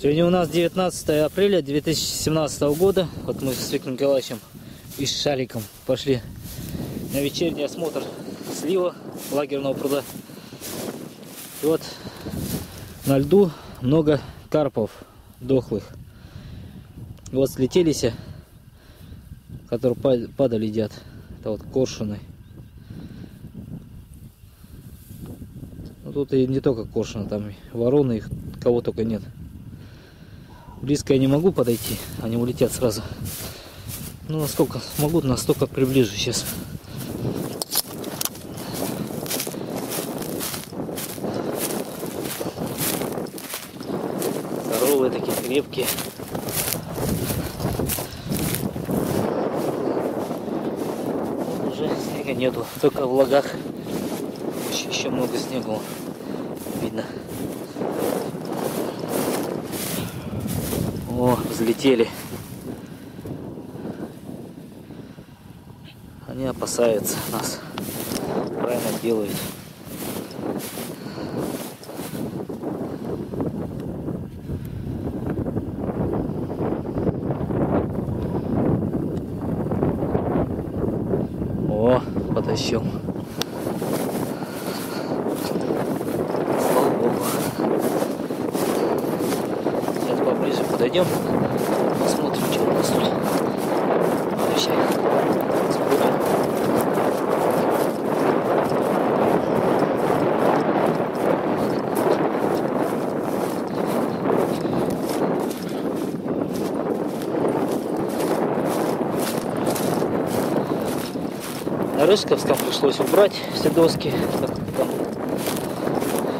Сегодня у нас 19 апреля 2017 года. Вот мы с Виктором Николаевичем и с Шариком пошли на вечерний осмотр слива лагерного пруда. И вот на льду много карпов дохлых. И вот слетелись, которые падали, едят. Это вот коршуны. Ну, тут и не только коршуны, там вороны, их кого только нет. Близко я не могу подойти, они улетят сразу. Ну, насколько могу, настолько приближу сейчас. Здоровые такие, крепкие. Уже снега нету, только в лагах. Еще много снега видно. О, взлетели. Они опасаются нас. Правильно делают. О, потащил. Слава Богу. Сейчас поближе подойдем. Посмотрим, что у нас тут. На Рыжковском пришлось убрать все доски, так как там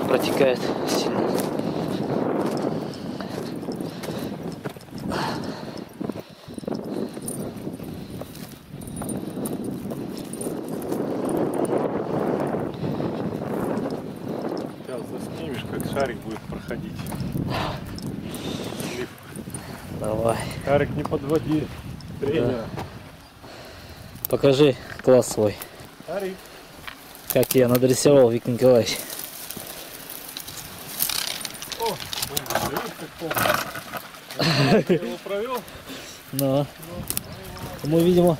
протекает сильно. Сейчас заснимешь, как Шарик будет проходить. Давай. Шарик, не подводи тренера. Да. Покажи класс свой, Ари. Как я надрисовал, Виктор Николаевич. О, ты его провел? Да. Мы, видимо,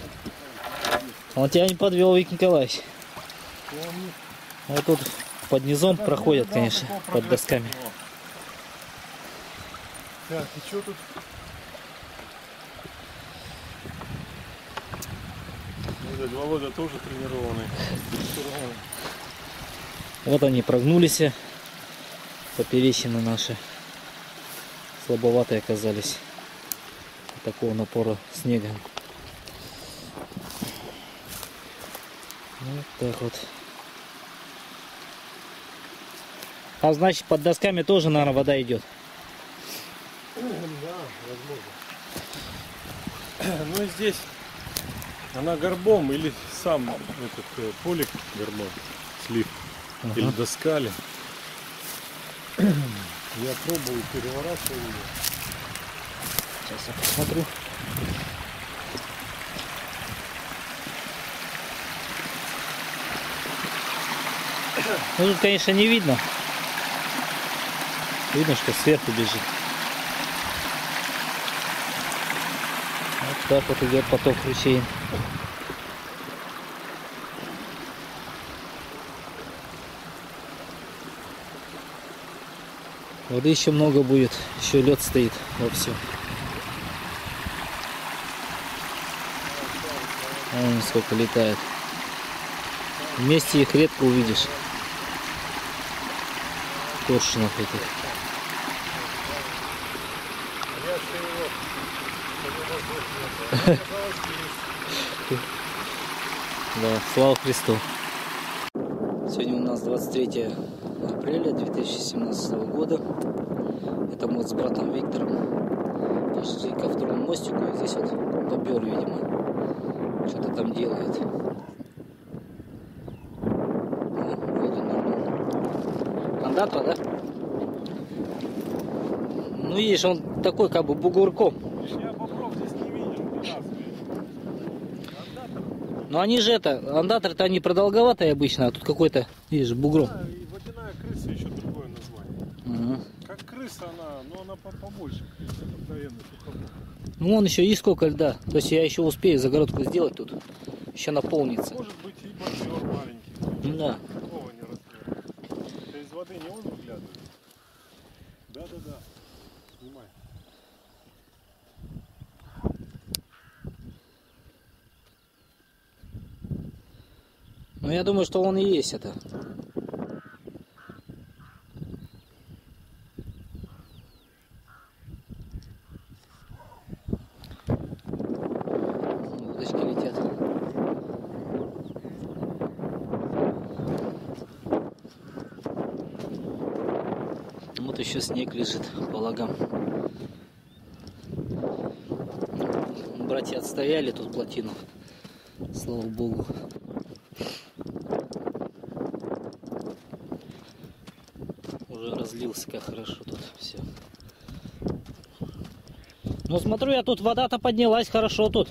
он тебя не подвел, Виктор Николаевич. Вот тут под низом проходят, конечно, под досками. Так, и что тут? Володя тоже тренированный. Вот они прогнулись. Поперечины наши слабоватые оказались. Такого напора снега. Вот так вот. А значит, под досками тоже, наверное, вода идет. Да, возможно. Ну и здесь. Она горбом или сам этот полик горбом, слив, ага. Или доскали. Я пробую, переворачиваю ее. Сейчас я посмотрю. Ну тут, конечно, не видно. Видно, что сверху бежит. Вот так вот идет поток ручей. Воды еще много будет, еще лед стоит вовсю. Вон сколько летает. Вместе их редко увидишь. Коршунов этих. Да, слава Христу. Сегодня у нас 23 апреля 2017 года. Это мы с братом Виктором пошли ко второму мостику. И здесь вот попер, видимо. Что-то там делает. Кондатва, да? Ну, видишь, он такой, как бы бугурком. Но они же это, андаторы-то они продолговатые обычно, а тут какой-то, видишь, бугром. Да, и водяная крыса еще другое название. Как крыса она, но она побольше, конечно, откровенно сухоплох. Ну он еще есть сколько льда, то есть я еще успею загородку сделать тут, еще наполнится. Может быть и боксер маленький. Да. Такого не расследует. Это из воды не он выглядывает? Да. Снимай. Ну я думаю, что он и есть это. Еще снег лежит по логам. Братья отстояли тут плотину, слава богу. Уже разлился, как хорошо тут все. Ну смотрю я, тут вода-то поднялась, хорошо тут.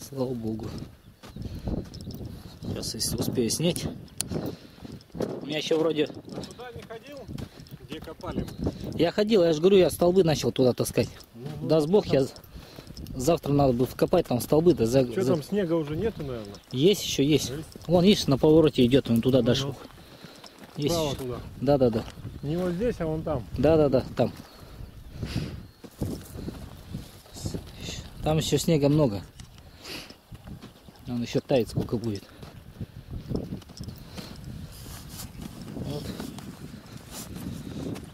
Слава богу. Сейчас, если успею снять. У меня еще вроде... А туда не ходил? Где копали? Я ходил, я же говорю, я столбы начал туда таскать. Ну, даст бог, я... Завтра надо будет вкопать там столбы. Да, что там, снега уже нету, наверное? Есть еще, есть. Вон, видишь, на повороте идет, он туда дошел. Есть. Право туда? Да. Не вот здесь, а вон там? Да, там. Там еще снега много. Он еще тает, сколько будет. Вот.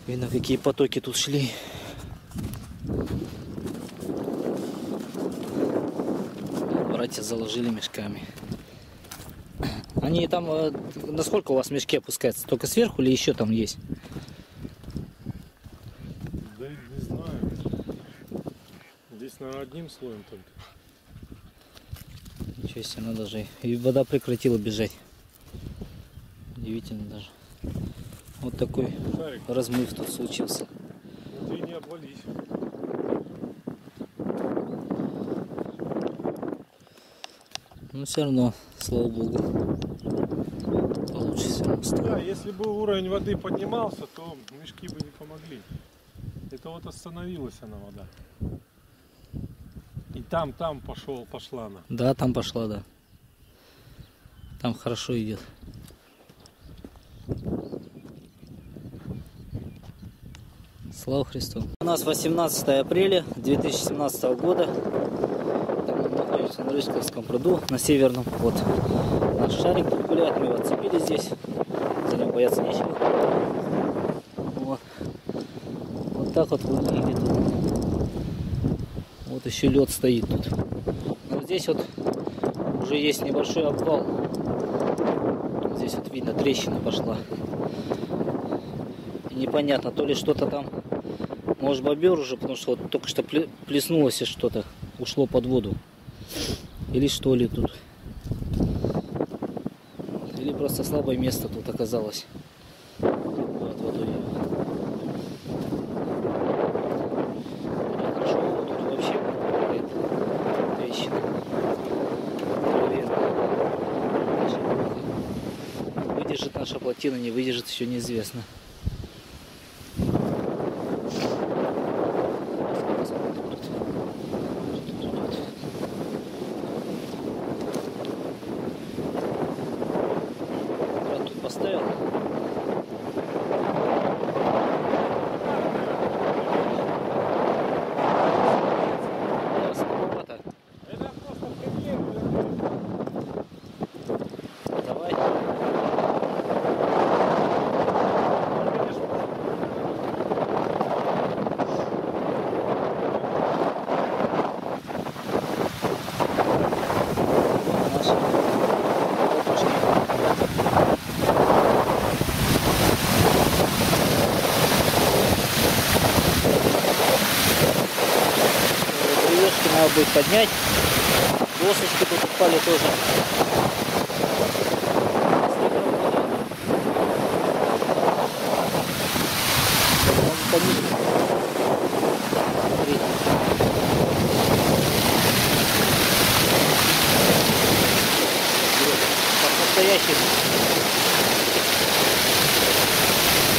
Видно, какие потоки тут шли. Братья заложили мешками. Они там... Насколько у вас мешки опускаются? Только сверху или еще там есть? Да не знаю. Здесь, наверное, одним слоем только. Она даже и вода прекратила бежать, удивительно даже. Вот такой Шарик. Размыв тут случился. Ты не обвались. Но все равно, слава богу, получше все равно. Да, если бы уровень воды поднимался, то мешки бы не помогли. Это вот остановилась она, вода. И там пошла она. Да, там пошла, да. Там хорошо идет. Слава Христу. У нас 18 апреля 2017 года. Мы находимся на Рыжковском пруду, на Северном. Вот наш Шарик тут гуляет, мы его отцепили здесь. За ним бояться нечего. Вот. Вот так вот выглядит. Вот еще лед стоит тут. Но здесь вот уже есть небольшой обвал. Здесь вот видно, трещина пошла. И непонятно, то ли что-то там, может, бобер уже, потому что вот только что плеснулось и что-то ушло под воду. Или что ли тут. Или просто слабое место тут оказалось. Наша плотина не выдержит, еще неизвестно. Брат тут поставил. Надо будет поднять. Досочки тут упали тоже. Смотрите. настоящим.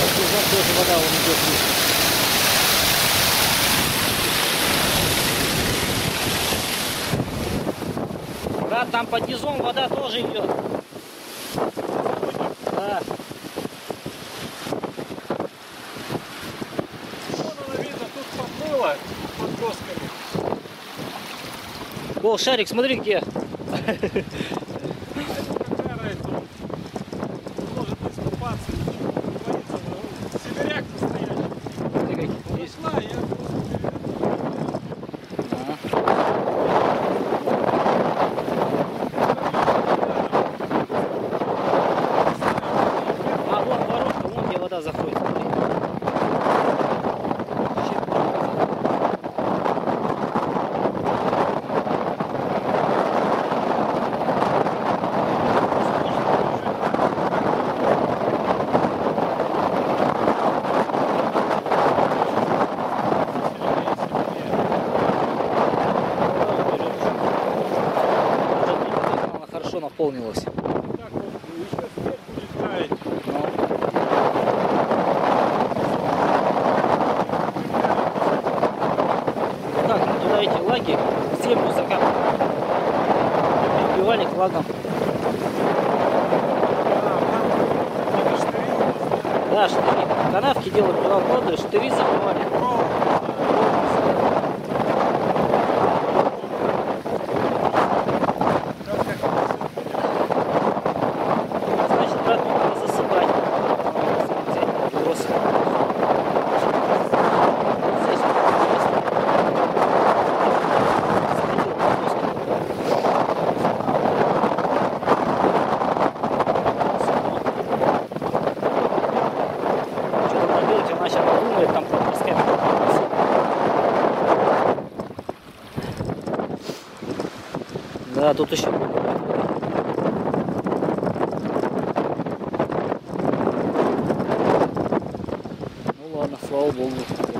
От туза тоже вода вон идет вниз. Да, там под низом вода тоже идет. Да. Вон оно видно, тут поплыло под досками. О, Шарик, смотри где. Может искупаться, боится. Сибиряк настоящий. Весна, я просто... Наполнилось. Так, ну туда эти лаги, землю закапывали, прибивали к лагам. Да, штыри. Канавки делали белоплоды, штыри закрывали. Да, тут еще. Ну ладно, слава богу.